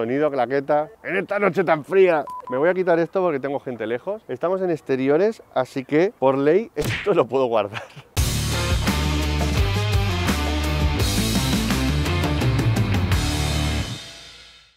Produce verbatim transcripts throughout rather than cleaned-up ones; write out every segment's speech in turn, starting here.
sonido, claqueta. En esta noche tan fría. Me voy a quitar esto porque tengo gente lejos. Estamos en exteriores, así que por ley esto lo puedo guardar.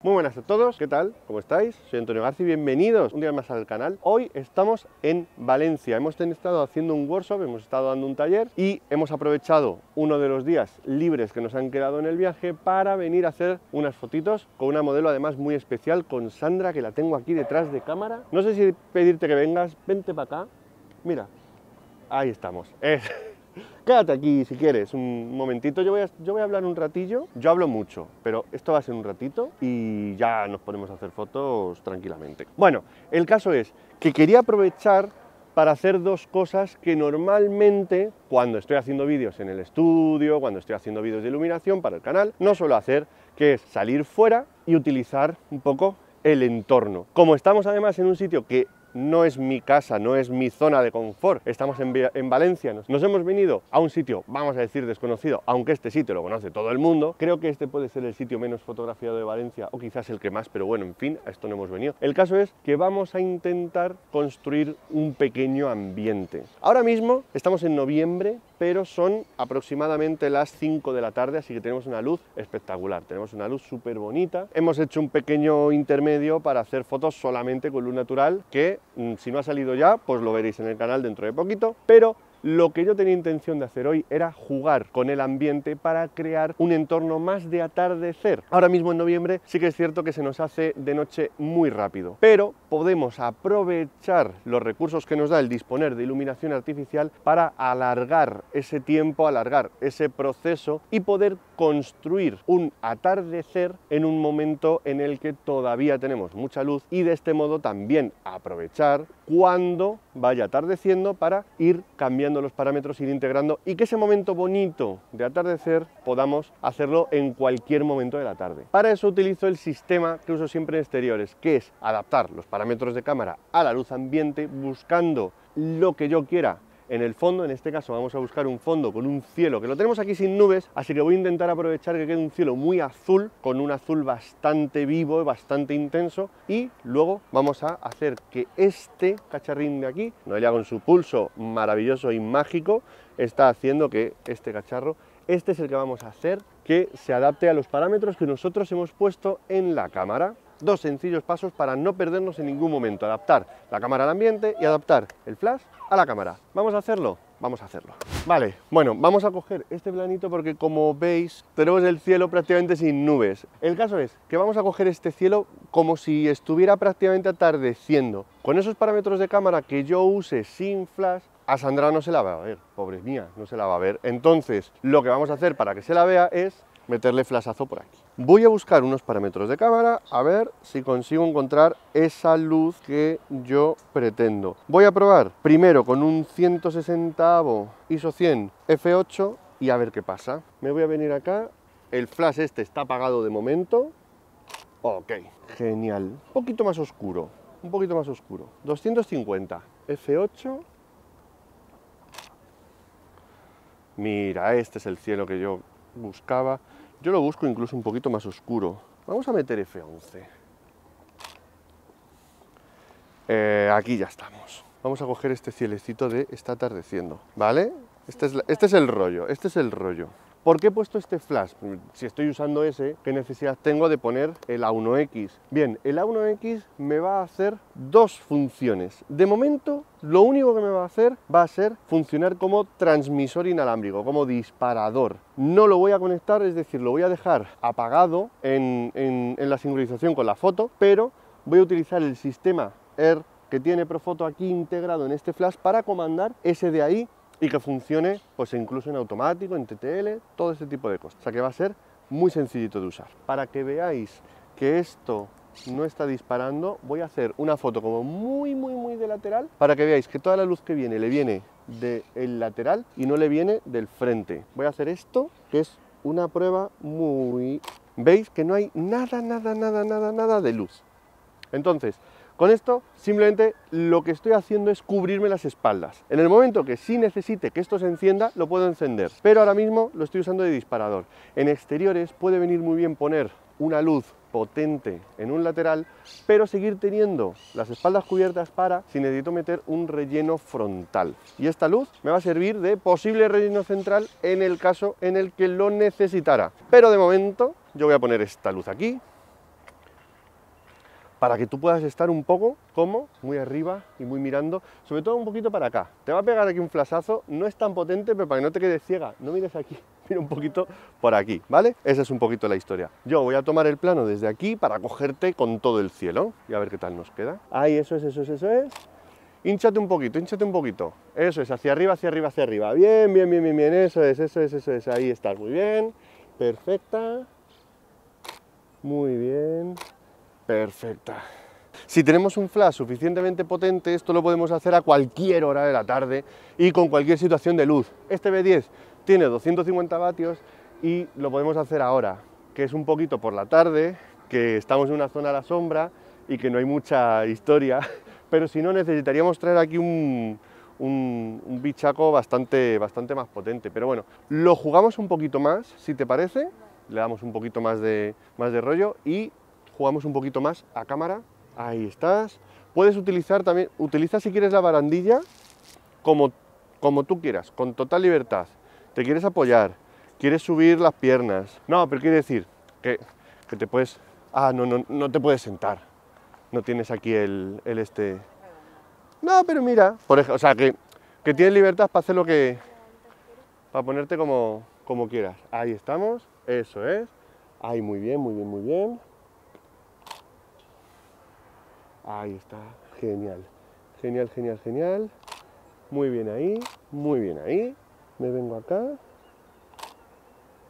Muy buenas a todos, ¿qué tal? ¿Cómo estáis? Soy Antonio Garci, bienvenidos un día más al canal. Hoy estamos en Valencia, hemos estado haciendo un workshop, hemos estado dando un taller y hemos aprovechado uno de los días libres que nos han quedado en el viaje para venir a hacer unas fotitos con una modelo además muy especial, con Sandra, que la tengo aquí detrás de cámara. No sé si pedirte que vengas, vente para acá, mira, ahí estamos. Eh. Quédate aquí si quieres, un momentito, yo voy, a, yo voy a hablar un ratillo, yo hablo mucho, pero esto va a ser un ratito y ya nos ponemos a hacer fotos tranquilamente. Bueno, el caso es que quería aprovechar para hacer dos cosas que normalmente, cuando estoy haciendo vídeos en el estudio, cuando estoy haciendo vídeos de iluminación para el canal, no suelo hacer, que es salir fuera y utilizar un poco el entorno. Como estamos además en un sitio que no es mi casa, no es mi zona de confort. Estamos en, en Valencia, nos, nos hemos venido a un sitio, vamos a decir, desconocido, aunque este sitio lo conoce todo el mundo. Creo que este puede ser el sitio menos fotografiado de Valencia, o quizás el que más, pero bueno, en fin, a esto no hemos venido. El caso es que vamos a intentar construir un pequeño ambiente. Ahora mismo estamos en noviembre, pero son aproximadamente las cinco de la tarde, así que tenemos una luz espectacular, tenemos una luz súper bonita. Hemos hecho un pequeño intermedio para hacer fotos solamente con luz natural, que si no ha salido ya, pues lo veréis en el canal dentro de poquito, pero lo que yo tenía intención de hacer hoy era jugar con el ambiente para crear un entorno más de atardecer. Ahora mismo en noviembre sí que es cierto que se nos hace de noche muy rápido, pero podemos aprovechar los recursos que nos da el disponer de iluminación artificial para alargar ese tiempo, alargar ese proceso y poder construir un atardecer en un momento en el que todavía tenemos mucha luz, y de este modo también aprovechar cuando vaya atardeciendo para ir cambiando los parámetros, ir integrando, y que ese momento bonito de atardecer podamos hacerlo en cualquier momento de la tarde. Para eso utilizo el sistema que uso siempre en exteriores, que es adaptar los parámetros de cámara a la luz ambiente buscando lo que yo quiera en el fondo. En este caso vamos a buscar un fondo con un cielo, que lo tenemos aquí sin nubes, así que voy a intentar aprovechar que quede un cielo muy azul, con un azul bastante vivo, bastante intenso, y luego vamos a hacer que este cacharrín de aquí, Noelia con su pulso maravilloso y mágico, está haciendo que este cacharro, este es el que vamos a hacer que se adapte a los parámetros que nosotros hemos puesto en la cámara. Dos sencillos pasos para no perdernos en ningún momento, adaptar la cámara al ambiente y adaptar el flash a la cámara. ¿Vamos a hacerlo? Vamos a hacerlo. Vale, bueno, vamos a coger este planito porque, como veis, tenemos el cielo prácticamente sin nubes. El caso es que vamos a coger este cielo como si estuviera prácticamente atardeciendo. Con esos parámetros de cámara que yo use sin flash, a Sandra no se la va a ver, pobre mía, no se la va a ver. Entonces, lo que vamos a hacer para que se la vea es meterle flashazo por aquí. Voy a buscar unos parámetros de cámara a ver si consigo encontrar esa luz que yo pretendo. Voy a probar primero con un ciento sesenta avo ISO cien efe ocho y a ver qué pasa. Me voy a venir acá, el flash este está apagado de momento. Ok, genial. Un poquito más oscuro, un poquito más oscuro. doscientos cincuenta, efe ocho. Mira, este es el cielo que yo buscaba. Yo lo busco incluso un poquito más oscuro. Vamos a meter efe once. Eh, aquí ya estamos. Vamos a coger este cielecito de está atardeciendo, ¿vale? Este es, la, este es el rollo, este es el rollo. ¿Por qué he puesto este flash? Si estoy usando ese, ¿qué necesidad tengo de poner el A uno equis? Bien, el A uno equis me va a hacer dos funciones. De momento, lo único que me va a hacer va a ser funcionar como transmisor inalámbrico, como disparador. No lo voy a conectar, es decir, lo voy a dejar apagado en, en, en la sincronización con la foto, pero voy a utilizar el sistema E R que tiene Profoto aquí integrado en este flash para comandar ese de ahí, y que funcione pues incluso en automático, en te te ele, todo este tipo de cosas. O sea que va a ser muy sencillito de usar. Para que veáis que esto no está disparando, voy a hacer una foto como muy, muy, muy de lateral, para que veáis que toda la luz que viene, le viene del lateral y no le viene del frente. Voy a hacer esto, que es una prueba muy... ¿Veis que no hay nada, nada, nada, nada, nada de luz? Entonces, con esto simplemente lo que estoy haciendo es cubrirme las espaldas. En el momento que sí necesite que esto se encienda, lo puedo encender, pero ahora mismo lo estoy usando de disparador. En exteriores puede venir muy bien poner una luz potente en un lateral, pero seguir teniendo las espaldas cubiertas para si necesito meter un relleno frontal. Y esta luz me va a servir de posible relleno central en el caso en el que lo necesitara. Pero de momento yo voy a poner esta luz aquí para que tú puedas estar un poco como muy arriba y muy mirando, sobre todo un poquito para acá. Te va a pegar aquí un flashazo, no es tan potente, pero para que no te quedes ciega, no mires aquí, mira un poquito por aquí, ¿vale? Esa es un poquito la historia. Yo voy a tomar el plano desde aquí para cogerte con todo el cielo y a ver qué tal nos queda. Ahí, eso es, eso es, eso es. Hínchate un poquito, hínchate un poquito. Eso es, hacia arriba, hacia arriba, hacia arriba. Bien, bien, bien, bien, bien, eso es, eso es, eso es. Ahí estás, muy bien, perfecta. Muy bien. Perfecta. Si tenemos un flash suficientemente potente, esto lo podemos hacer a cualquier hora de la tarde y con cualquier situación de luz. Este B diez tiene doscientos cincuenta vatios y lo podemos hacer ahora, que es un poquito por la tarde, que estamos en una zona a la sombra y que no hay mucha historia, pero si no necesitaríamos traer aquí un, un, un bichaco bastante, bastante más potente. Pero bueno, lo jugamos un poquito más, si te parece, le damos un poquito más de, más de rollo y jugamos un poquito más a cámara. Ahí estás. Puedes utilizar también, utiliza si quieres la barandilla como, como tú quieras, con total libertad. Te quieres apoyar, quieres subir las piernas. No, pero quiere decir que, que te puedes... Ah, no, no, no te puedes sentar. No tienes aquí el, el este... No, pero mira, por ejemplo, o sea, que, que tienes libertad para hacer lo que... Para ponerte como, como quieras. Ahí estamos, eso es. Ahí, muy bien, muy bien, muy bien. Ahí está, genial, genial, genial, genial, muy bien ahí, muy bien ahí, me vengo acá,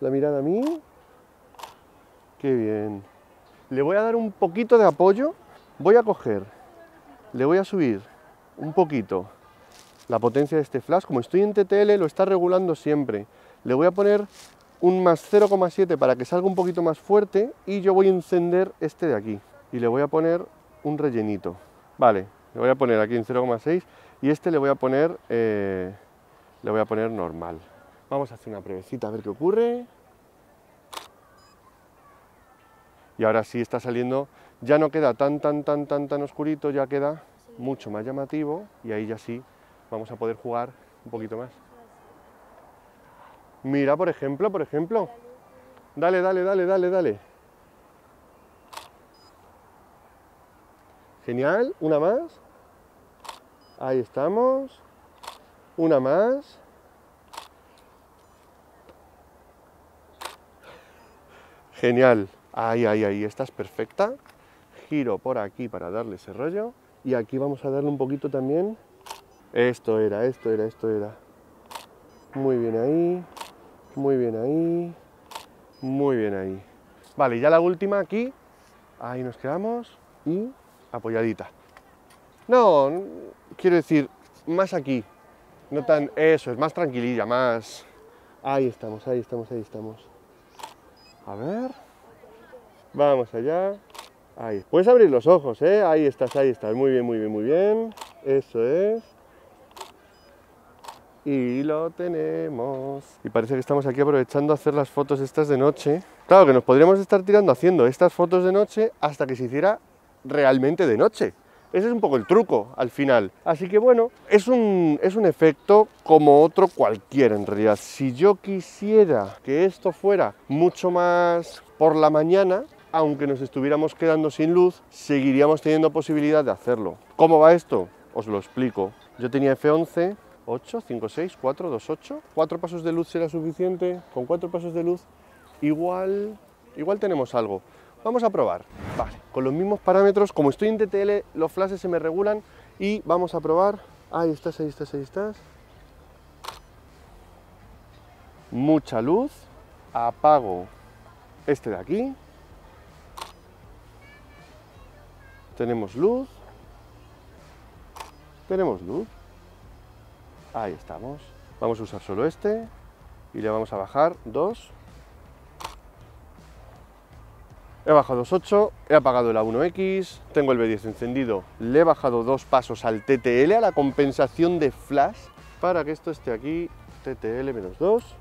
la mirada a mí, qué bien, le voy a dar un poquito de apoyo, voy a coger, le voy a subir un poquito la potencia de este flash, como estoy en T T L lo está regulando siempre, le voy a poner un más cero coma siete para que salga un poquito más fuerte y yo voy a encender este de aquí y le voy a poner un rellenito, vale, le voy a poner aquí en cero coma seis y este le voy a poner eh, le voy a poner normal. Vamos a hacer una pruebecita a ver qué ocurre y ahora sí está saliendo, ya no queda tan tan tan tan tan oscurito, ya queda mucho más llamativo y ahí ya sí vamos a poder jugar un poquito más. Mira, por ejemplo, por ejemplo dale, dale, dale, dale, dale. Genial, una más, ahí estamos, una más, genial, ahí, ahí, ahí, esta es perfecta, giro por aquí para darle ese rollo y aquí vamos a darle un poquito también, esto era, esto era, esto era, muy bien ahí, muy bien ahí, muy bien ahí, vale, ya la última aquí, ahí nos quedamos y... apoyadita. No, quiero decir, más aquí. No tan... Eso, es más tranquililla, más... Ahí estamos, ahí estamos, ahí estamos. A ver... Vamos allá. Ahí. Puedes abrir los ojos, ¿eh? Ahí estás, ahí estás. Muy bien, muy bien, muy bien. Eso es. Y lo tenemos. Y parece que estamos aquí aprovechando a hacer las fotos estas de noche. Claro que nos podríamos estar tirando haciendo estas fotos de noche hasta que se hiciera... realmente de noche. Ese es un poco el truco al final. Así que bueno, es un, es un efecto como otro cualquiera en realidad. Si yo quisiera que esto fuera mucho más por la mañana, aunque nos estuviéramos quedando sin luz, seguiríamos teniendo posibilidad de hacerlo. ¿Cómo va esto? Os lo explico. Yo tenía F once, ocho, cinco, seis, cuatro, dos, ocho. ¿Cuatro pasos de luz será suficiente? Con cuatro pasos de luz igual, igual tenemos algo. Vamos a probar, vale, con los mismos parámetros, como estoy en T T L, los flashes se me regulan y vamos a probar, ahí estás, ahí estás, ahí estás, mucha luz, apago este de aquí, tenemos luz, tenemos luz, ahí estamos, vamos a usar solo este y le vamos a bajar dos. He bajado dos ocho, he apagado la uno equis, tengo el B diez encendido, le he bajado dos pasos al T T L, a la compensación de flash, para que esto esté aquí, T T L menos dos,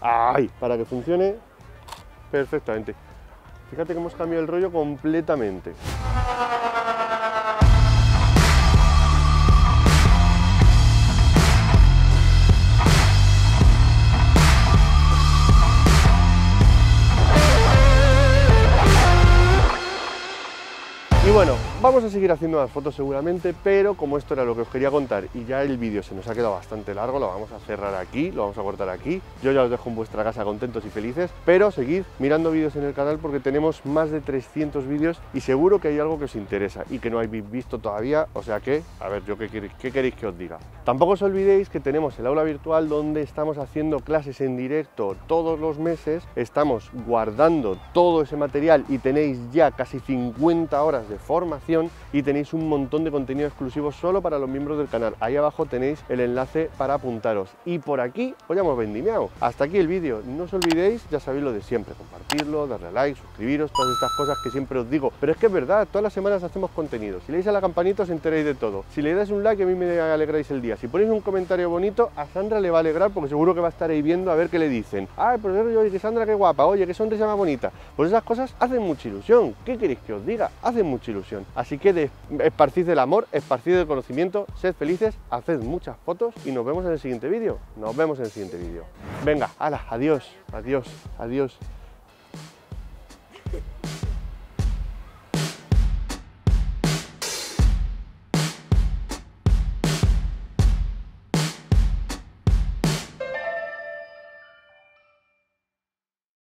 ¡ay! Para que funcione, perfectamente. Fíjate que hemos cambiado el rollo completamente. Y bueno, vamos a seguir haciendo más fotos seguramente, pero como esto era lo que os quería contar y ya el vídeo se nos ha quedado bastante largo, lo vamos a cerrar aquí, lo vamos a cortar aquí. Yo ya os dejo en vuestra casa contentos y felices, pero seguid mirando vídeos en el canal porque tenemos más de trescientos vídeos y seguro que hay algo que os interesa y que no habéis visto todavía, o sea que, a ver, yo qué queréis, qué queréis que os diga. Tampoco os olvidéis que tenemos el aula virtual donde estamos haciendo clases en directo todos los meses, estamos guardando todo ese material y tenéis ya casi cincuenta horas de formación y tenéis un montón de contenido exclusivo solo para los miembros del canal. Ahí abajo tenéis el enlace para apuntaros y por aquí os hemos vendimiado. Hasta aquí el vídeo, no os olvidéis, ya sabéis lo de siempre, compartirlo, darle a like, suscribiros, todas estas cosas que siempre os digo, pero es que es verdad, todas las semanas hacemos contenido. Si le dais a la campanita os enteráis de todo, si le dais un like a mí me alegráis el día, si ponéis un comentario bonito a Sandra le va a alegrar porque seguro que va a estar ahí viendo a ver qué le dicen. Ay, pero oye que Sandra qué guapa, oye qué sonrisa más bonita, pues esas cosas hacen mucha ilusión. ¿Qué queréis que os diga? Hacen mucha ilusión. Así que esparcid el amor, esparcid el conocimiento, sed felices, haced muchas fotos y nos vemos en el siguiente vídeo. Nos vemos en el siguiente vídeo. Venga, hala, adiós, adiós, adiós.